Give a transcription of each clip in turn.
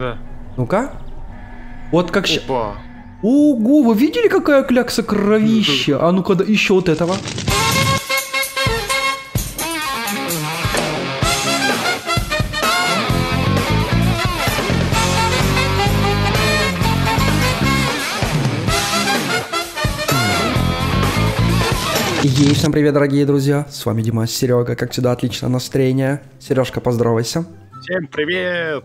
Да. Ну-ка. Вот как сейчас. Ого, вы видели, какая клякса кровища? А ну-ка, да, еще вот этого. Ей, всем привет, дорогие друзья, с вами Дима, Серега, как всегда, отличное настроение. Сережка, поздоровайся. Всем привет!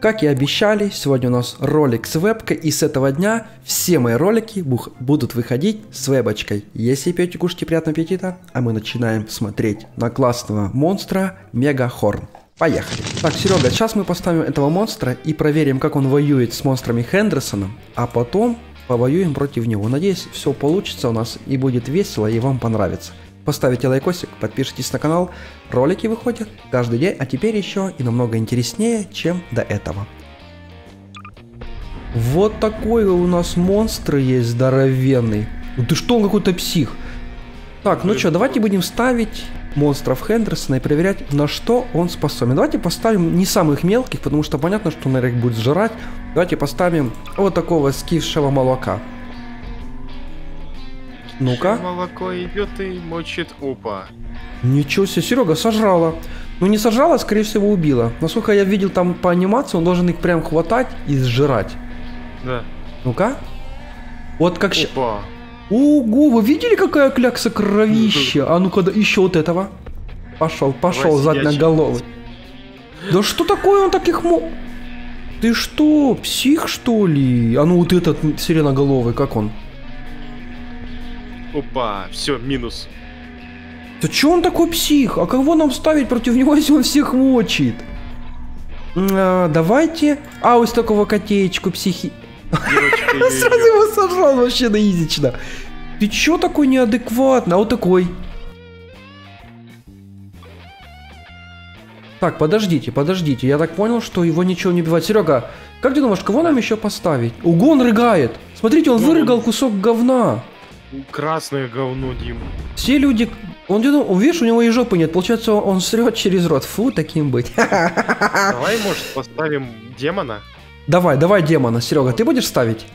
Как и обещали, сегодня у нас ролик с вебкой, и с этого дня все мои ролики будут выходить с вебочкой. Если пьете, кушайте, приятного аппетита, а мы начинаем смотреть на классного монстра Мегахорн. Поехали. Так, Серега, сейчас мы поставим этого монстра и проверим, как он воюет с монстрами Хендерсона, а потом повоюем против него. Надеюсь, все получится у нас и будет весело, и вам понравится. Поставите лайкосик, подпишитесь на канал. Ролики выходят каждый день, а теперь еще и намного интереснее, чем до этого. Вот такой у нас монстр есть здоровенный. Ты что, он какой-то псих. Так, ну что, давайте будем ставить монстров Хендерсона и проверять, на что он способен. Давайте поставим не самых мелких, потому что понятно, что он их будет сжирать. Давайте поставим вот такого скисшего молока. Ну-ка. Молоко идет и мочит опа. Ничего себе, Серега, сожрала. Ну не сожрала, а, скорее всего, убила. Насколько я видел там по анимации, он должен их прям хватать и сжирать. Да. Ну-ка. Вот как сейчас. Ого, вы видели, какая клякса кровища? А ну-ка, да, еще вот этого. Пошел, пошел, задноголовый. Да что такое он таких мог? Ты что, псих, что ли? А ну вот этот сиреноголовый, как он? Опа, все, минус. Да че он такой псих? А кого нам ставить против него, если он всех мочит? А, давайте... А, вот такого котеечку психи... Сразу его сожрал вообще наизично. Ты чё такой неадекватный? А вот такой. Так, подождите, подождите. Я так понял, что его ничего не убивать. Серега, как ты думаешь, кого нам еще поставить? Ого, он рыгает. Смотрите, он вырыгал кусок говна. Красное говно, Дим. Все люди... Он, видишь, у него и жопы нет. Получается, он срет через рот. Фу, таким быть. Давай, может, поставим демона? Давай, давай демона, Серега, ты будешь ставить?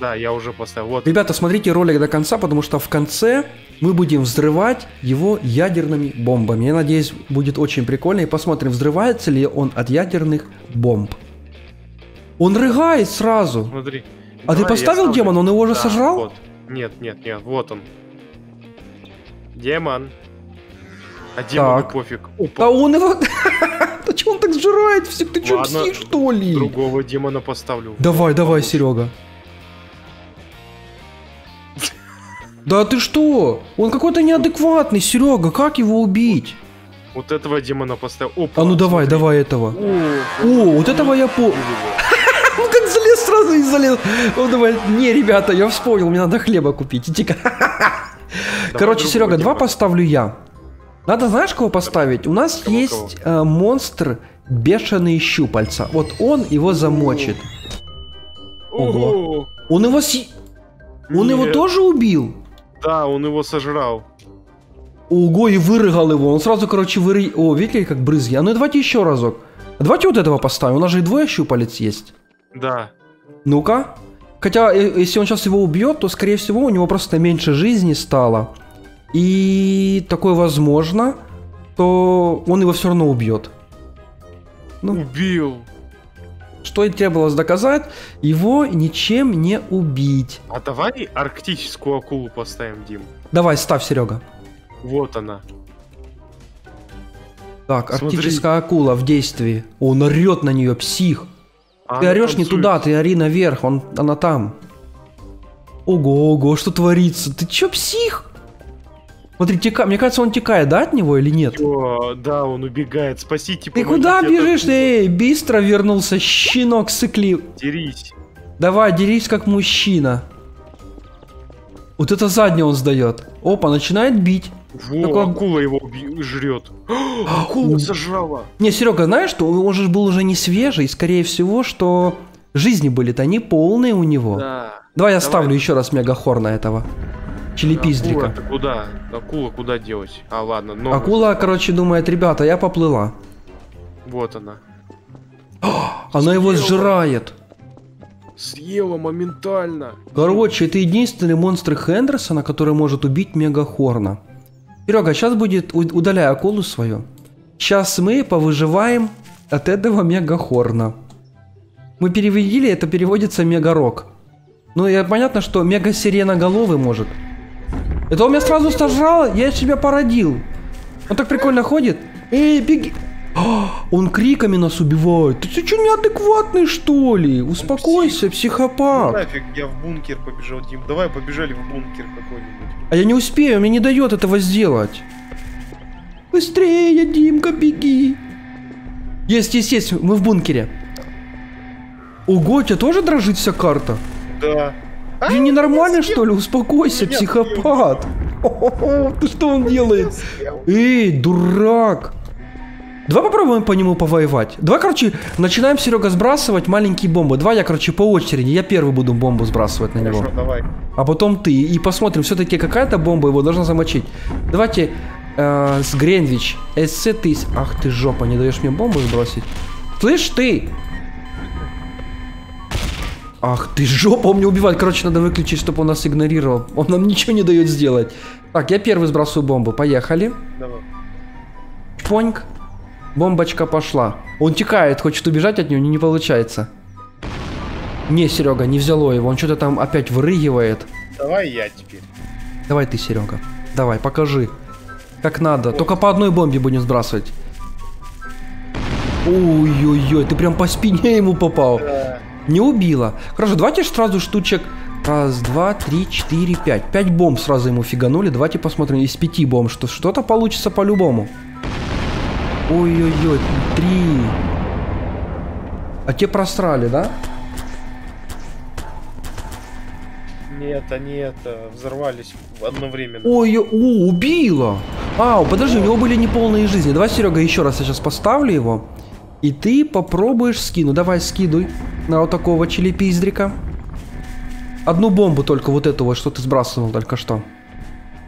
Да, я уже поставил. Вот. Ребята, смотрите ролик до конца, потому что в конце мы будем взрывать его ядерными бомбами. Я надеюсь, будет очень прикольно. И посмотрим, взрывается ли он от ядерных бомб. Он рыгает сразу. Смотри. А давай, ты поставил демона? Он его уже сожрал? Вот. Нет, нет, нет, вот он. Демон. А демону пофиг. Опа. А он его... Чего он так сжирает всех? Ты чё, псих, что ли? Другого демона поставлю. Давай, давай, Серега. Да ты что? Он какой-то неадекватный, Серега. Как его убить? Вот этого демона поставил. Опа, а ну давай, смотри. Давай этого. О, вот этого я по... Он как залез сразу и залез. Он думает, не, ребята, я вспомнил, мне надо хлеба купить. Иди-ка. Короче, Серега, два поставлю я. Надо, знаешь, кого поставить? У нас есть монстр бешеные щупальца. Вот он его замочит. Ого. Он его Он его тоже убил? Да, он его сожрал. Ого, и вырыгал его. Он сразу, короче, вырыгал. О, видите, как брызги. А ну давайте еще разок. Давайте вот этого поставим. У нас же и двое щупалец есть. Да. Ну-ка. Хотя, если он сейчас его убьет, то, скорее всего, у него просто меньше жизни стало. И такое возможно, то он его все равно убьет. Ну, убил. Что и требовалось доказать, его ничем не убить. А давай арктическую акулу поставим, Дим. Давай, ставь, Серега. Вот она. Так, арктическая акула в действии. Он орет на нее, псих. А ты орешь не туда, ты ори наверх, она там. Ого, ого, что творится? Ты че, псих? Смотри, мне кажется, он текает, да, от него или нет? О, да, он убегает. Спасите, помогите. Ты куда бежишь? Эй, быстро вернулся, щенок сыклив. Дерись. Давай, дерись как мужчина. Вот это заднее он сдает. Опа, начинает бить. Во, такой... Акула его жрет. Акула сожрала. Не, Серега, знаешь, что он же был уже не свежий, и скорее всего, что жизни были-то не полные у него. Да. Давай я ставлю еще раз Мегахорна этого. Челепиздрика. Акула куда? Акула куда делать? А ладно, но... Акула, короче, думает, ребята, я поплыла. Вот она. Она его сжирает. Съела моментально. Короче, это единственный монстр Хендерсона, который может убить Мегахорна. Серега, сейчас будет... Удаляй акулу свою. Сейчас мы повыживаем от этого Мегахорна. Мы переведили, это переводится Мегарок. Ну и понятно, что Мега-сиреноголовый может. Это он меня сразу сожрал, я тебя породил. Он так прикольно ходит. Эй, беги. Он криками нас убивает. Ты что, неадекватный, что ли? Успокойся, психопат. Ну, нафиг, я в бункер побежал, Дим. Давай побежали в бункер какой-нибудь. А я не успею, мне не дает этого сделать. Быстрее, Димка, беги. Есть, есть, есть, мы в бункере. Ого, у тебя тоже дрожит вся карта? Да. Ты ненормально, что ли? Успокойся, психопат. Ты что он делает? Эй, дурак. Давай попробуем по нему повоевать. Давай, короче, начинаем, Серега, сбрасывать маленькие бомбы. Давай я, короче, по очереди. Я первый буду бомбу сбрасывать на него. Хорошо, давай. А потом ты. И посмотрим, все-таки какая-то бомба его должна замочить. Давайте с Гринвич. С ты... Ах ты жопа, не даешь мне бомбу сбросить. Слышь, ты! Ах ты жопа, он меня убивает. Короче, надо выключить, чтобы он нас игнорировал. Он нам ничего не дает сделать. Так, я первый сбрасываю бомбу. Поехали. Давай. Чпоньк. Бомбочка пошла. Он текает, хочет убежать от нее, не получается. Не, Серега, не взяло его. Он что-то там опять вырыгивает. Давай я теперь. Давай ты, Серега. Давай, покажи. Как надо. Вот. Только по одной бомбе будем сбрасывать. Ой-ой-ой, ты прям по спине ему попал. Да. Не убила. Хорошо, давайте сразу штучек. Раз, два, три, четыре, пять. 5 бомб сразу ему фиганули. Давайте посмотрим из 5 бомб, что что-то получится по-любому. Ой-ой-ой, 3. А те просрали, да? Нет, они это взорвались одновременно. Ой-ой, убила! Ау, подожди, у него были неполные жизни. Давай, Серега, еще раз я сейчас поставлю его. И ты попробуешь скину. Давай, скидуй на вот такого челепиздрика. Одну бомбу только вот эту вот, что ты сбрасывал только что.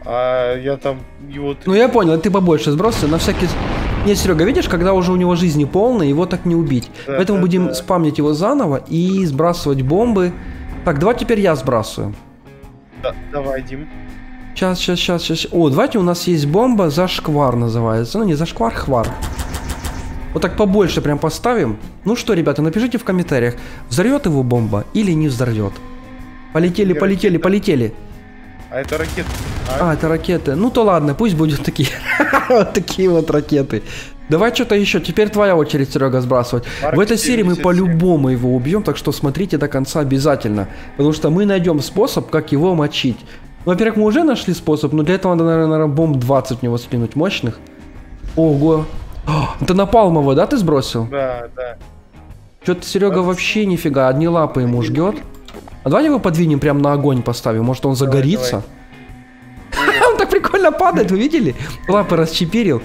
А я там его... Ну я понял, ты побольше сбросил, на всякий... Нет, Серега, видишь, когда уже у него жизни полная, его так не убить. Да, поэтому будем спамнить его заново и сбрасывать бомбы. Так, давай теперь я сбрасываю. Да, давай, Дим. Сейчас. О, давайте у нас есть бомба зашквар называется. Ну, не зашквар, хвар. Вот так побольше прям поставим. Ну что, ребята, напишите в комментариях, взорвет его бомба или не взорвет. Полетели, и полетели, ракеты. Полетели. А это ракеты. А, это ракеты. Ну то ладно, пусть будут такие. Вот такие вот ракеты. Давай что-то еще. Теперь твоя очередь, Серега, сбрасывать. В этой серии мы по-любому его убьем, так что смотрите до конца обязательно. Потому что мы найдем способ, как его мочить. Во-первых, мы уже нашли способ, но для этого надо, наверное, бомб 20 в него скинуть мощных. Ого. Это напалмово, да, ты сбросил? Да, да. Что-то Серега вообще нифига, одни лапы ему жгет. А давай его подвинем, прям на огонь поставим, может он загорится. Он так прикольно падает, вы видели? Лапы расчепирил.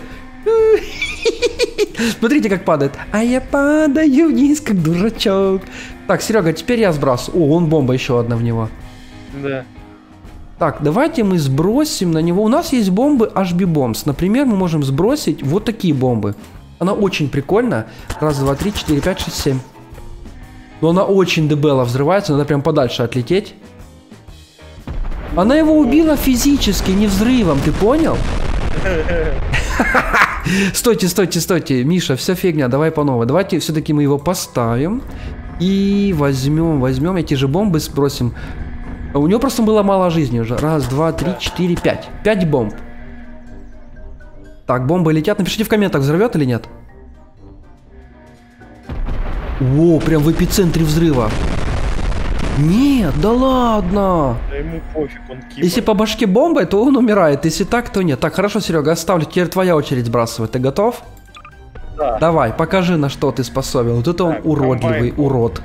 Смотрите, как падает. А я падаю вниз, как дурачок. Так, Серега, теперь я сбрасываю. О, он бомба еще одна в него. Да. Так, давайте мы сбросим на него. У нас есть бомбы HB Bombs. Например, мы можем сбросить вот такие бомбы. Она очень прикольная. Раз, два, три, четыре, пять, шесть, семь. Но она очень дебело взрывается. Надо прям подальше отлететь. Она его убила физически, не взрывом, ты понял? Стойте, стойте, стойте, Миша, вся фигня, давай по новой. Давайте все-таки мы его поставим и возьмем эти же бомбы, сбросим. У него просто было мало жизни уже. Раз, два, три, четыре, пять. 5 бомб. Так, бомбы летят. Напишите в комментах, взорвет или нет. О, прям в эпицентре взрыва. Нет, да ладно. Да ему пофиг, он киборг. Если по башке бомбой, то он умирает. Если так, то нет. Так, хорошо, Серега, оставлю. Теперь твоя очередь сбрасывать. Ты готов? Да. Давай, покажи, на что ты способен. Вот это так, он уродливый, урод.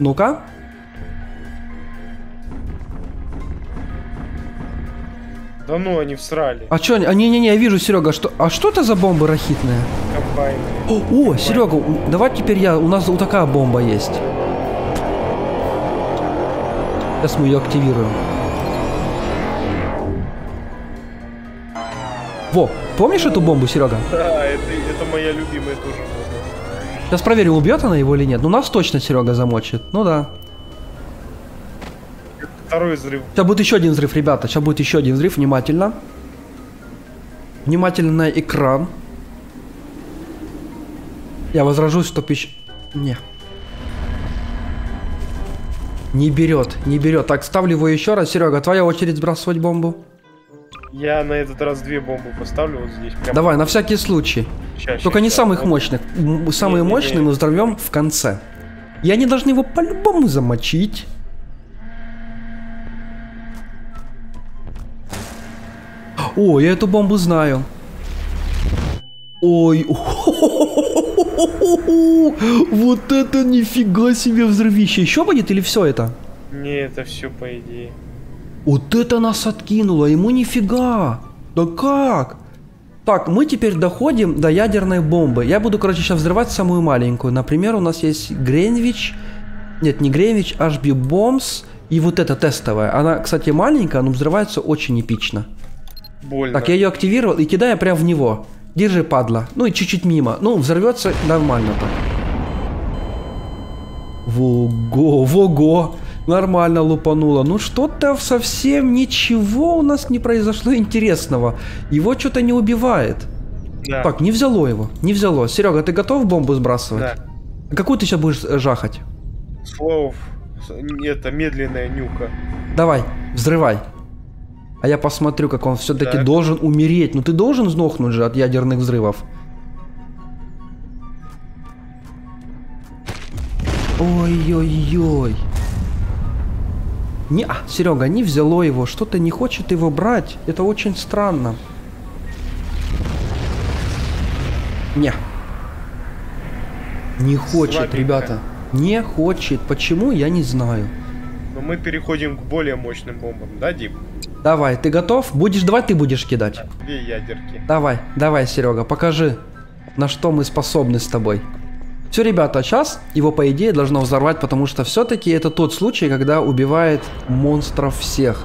Ну-ка. Да ну, они всрали. А что они? А, не-не-не, я вижу, Серега, что... А что это за бомбы рахитные? Комбайны. О, Серега, давай теперь я... У нас вот такая бомба есть. Сейчас мы ее активируем. Во! Помнишь эту бомбу, Серега? Да, это моя любимая тоже. Сейчас проверим, убьет она его или нет. Ну, нас точно Серега замочит. Ну да. Второй взрыв. Сейчас будет еще один взрыв, ребята. Сейчас будет еще один взрыв. Внимательно. Внимательно на экран. Я возражусь, что пищ... Не. Не берет, не берет. Так, ставлю его еще раз. Серега, твоя очередь сбрасывать бомбу. Я на этот раз две бомбы поставлю вот здесь. Прямо. Давай, на всякий случай. Сейчас, только сейчас, не самых вот мощных. Самые мощные мы взорвем в конце. И они должны его по-любому замочить. О, я эту бомбу знаю. Ой. Вот это нифига себе взрывище. Еще будет или все это? Не, это все по идее. Вот это нас откинуло. Ему нифига. Да как? Так, мы теперь доходим до ядерной бомбы. Я буду, короче, сейчас взрывать самую маленькую. Например, у нас есть Гринвич. Нет, не Гринвич, HB Bombs. И вот эта тестовая. Она, кстати, маленькая, но взрывается очень эпично. Больно. Так, я ее активировал и кидаю прямо в него. Держи, падла. Ну и чуть-чуть мимо. Ну, взорвется нормально так. Во-го, во-го. Нормально лупануло. Ну, что-то совсем ничего у нас не произошло интересного. Его что-то не убивает. Да. Так, не взяло его. Не взяло. Серега, ты готов бомбу сбрасывать? Да. Какую ты сейчас будешь жахать? Слов. Это медленная нюка. Давай, взрывай. А я посмотрю, как он все-таки должен умереть. Ну ты должен сдохнуть же от ядерных взрывов. Ой-ой-ой. Не, Серега, не взяло его. Что-то не хочет его брать. Это очень странно. Не. Не хочет, слабенько, ребята. Не хочет. Почему, я не знаю. Но мы переходим к более мощным бомбам, да, Дим? Давай, ты готов? Будешь давать, ты будешь кидать. Две ядерки. Давай, давай, Серега, покажи, на что мы способны с тобой. Все, ребята, сейчас его, по идее, должно взорвать, потому что все-таки это тот случай, когда убивает монстров всех.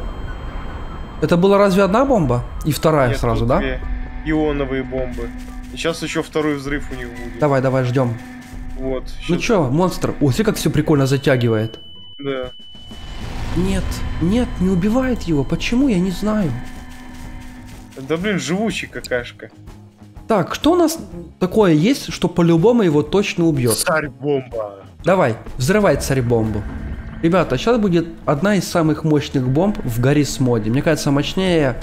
Это была разве одна бомба? И вторая. Нет, сразу, да? Две ионовые бомбы. И сейчас еще второй взрыв у них будет. Давай, давай, ждем. Вот. Ну че, монстр? О, смотри, как все прикольно затягивает. Да. Нет, нет, не убивает его. Почему, я не знаю. Да блин, живучий какашка. Так, что у нас такое есть, что по-любому его точно убьет? Царь-бомба. Давай, взрывай царь-бомбу. Ребята, сейчас будет одна из самых мощных бомб в Гаррис Моде. Мне кажется, мощнее...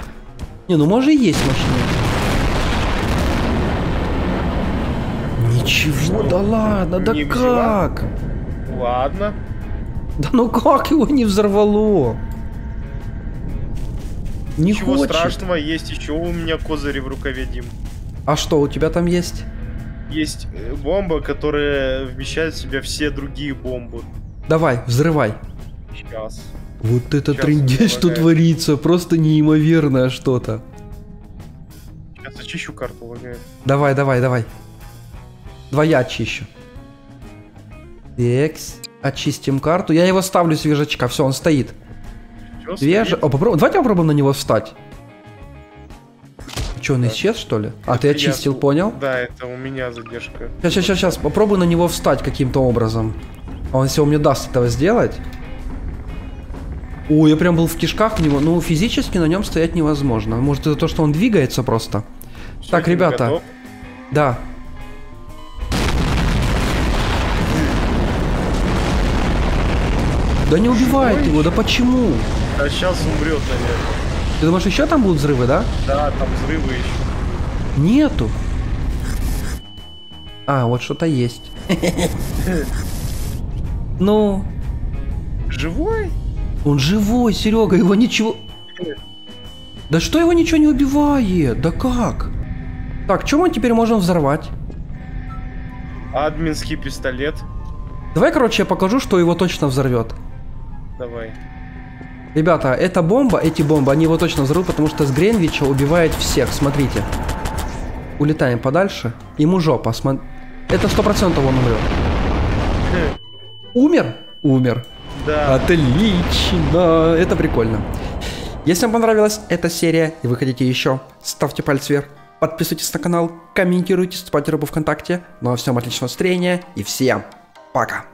Не, ну может и есть мощнее. Ничего, да ладно, да как? Ладно. Да ну как его не взорвало? Не хочет. Ничего страшного, есть еще у меня козыри в рукаве, Дим. А что у тебя там есть? Есть бомба, которая вмещает в себя все другие бомбы. Давай, взрывай. Сейчас. Вот это трындец, что творится. Просто неимоверное что-то. Сейчас очищу карту, лагает. Давай, давай, давай. Двоя очищу. Текст. Очистим карту. Я его ставлю свежачка. Все, он стоит. Свежий. Давайте попробуем на него встать. Че, он исчез, что ли? А, ты очистил, понял? Да, это у меня задержка. Сейчас. Попробуй на него встать каким-то образом. А он, если он мне даст этого сделать... Ой, я прям был в кишках у него. Ну, физически на нем стоять невозможно. Может, это то, что он двигается просто. Все, так, ребята. Готов? Да. Да не убивает его, да почему? А сейчас умрет, наверное. Ты думаешь, еще там будут взрывы, да? Да, там взрывы еще. Нету. А, вот что-то есть. Ну. Живой? Он живой, Серега, его ничего. Да что его ничего не убивает? Да как? Так, чем мы теперь можем взорвать? Админский пистолет. Давай, короче, я покажу, что его точно взорвет. Давай. Ребята, эта бомба, эти бомбы, они его точно взорвут, потому что с Гринвича убивает всех. Смотрите. Улетаем подальше. Ему жопа. Это 100% он умрет. Умер? Умер. Да. Отлично. Это прикольно. Если вам понравилась эта серия и вы хотите еще, ставьте палец вверх. Подписывайтесь на канал, комментируйте, вступайте в группу ВКонтакте. Ну а всем отличного настроения и всем пока.